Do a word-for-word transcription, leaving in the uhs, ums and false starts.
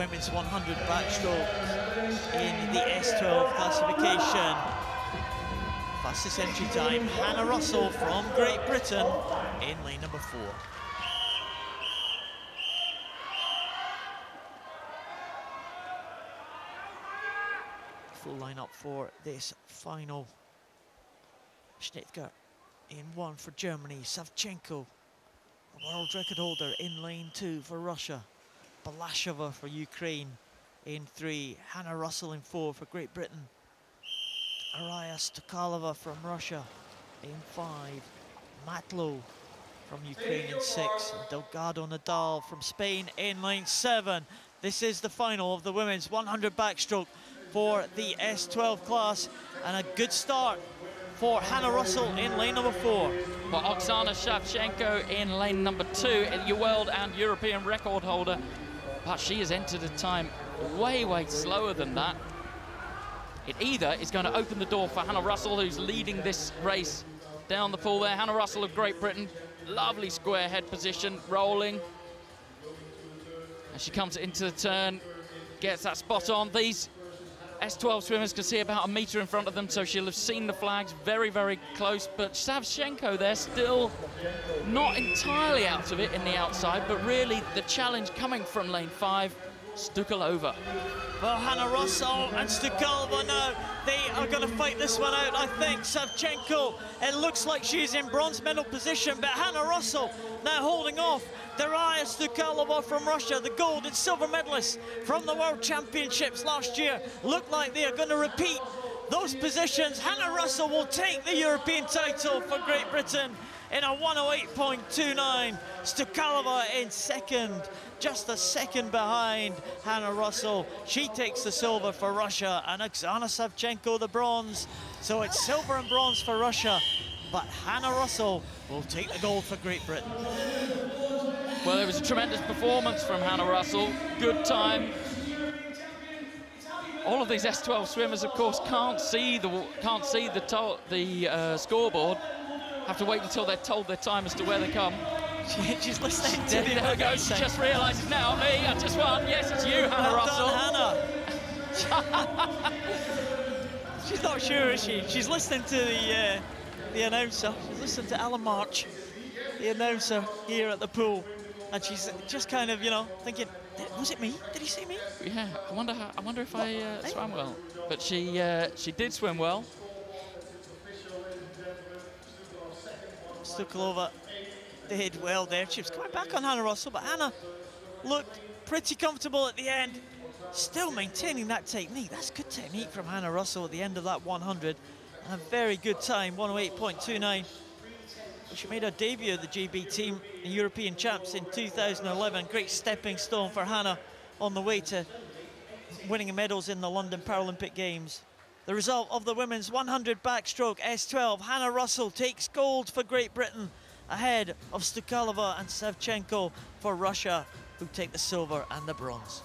women's one hundred backstroke in the S twelve classification. Fastest entry time, Hannah Russell from Great Britain in lane number four. Full lineup for this final. Schnittger in one for Germany, Savchenko, a world record holder, in lane two for Russia, Balashova for Ukraine in three, Hannah Russell in four for Great Britain, Darya Stukalova from Russia in five, Matlo from Ukraine in six, and Delgado Nadal from Spain in lane seven. This is the final of the women's one hundred backstroke for the S twelve class, and a good start for Hannah Russell in lane number four. Well, Oksana Savchenko in lane number two, your world and European record holder, but she has entered a time way, way slower than that. It either is going to open the door for Hannah Russell, who's leading this race down the pool there. Hannah Russell of Great Britain, lovely square head position, rolling. And she comes into the turn, gets that spot on. These S twelve swimmers can see about a metre in front of them, so she'll have seen the flags very, very close. But Savchenko there still not entirely out of it in the outside, but really the challenge coming from lane five, Stukalova. Well, Hannah Russell and Stukalova now, they are going to fight this one out, I think. Savchenko, it looks like she's in bronze medal position, but Hannah Russell now holding off Darya Stukalova from Russia, the gold and silver medalist from the World Championships last year. Look like they are going to repeat those positions. Hannah Russell will take the European title for Great Britain in a one oh eight point two nine. Stukalova in second, just a second behind Hannah Russell. She takes the silver for Russia, and Oksana Savchenko the bronze. So it's silver and bronze for Russia, but Hannah Russell will take the gold for Great Britain. Well, it was a tremendous performance from Hannah Russell. Good time. All of these S twelve swimmers, of course, can't see the can't see the the uh, scoreboard. Have to wait until they're told their time as to where they come. She's listening to the There we go, she just realises now, me, I just won. Yes, it's you, Hannah Russell. Well done, Hannah. She's not sure, is she? She's listening to the, uh, the announcer. She's listening to Alan March, the announcer here at the pool. And she's just kind of, you know, thinking, was it me? Did he see me? Yeah, I wonder, how, I wonder if what? I uh, swam well. But she, uh, she did swim well. Stukalova did well there. She was coming back on Hannah Russell, but Hannah looked pretty comfortable at the end, still maintaining that technique. That's good technique from Hannah Russell at the end of that one hundred, and a very good time, one oh eight point two nine. She made her debut at the G B team, the European champs in two thousand eleven. Great stepping stone for Hannah on the way to winning medals in the London Paralympic Games. The result of the women's one hundred backstroke S twelve, Hannah Russell takes gold for Great Britain, ahead of Stukalova and Savchenko for Russia, who take the silver and the bronze.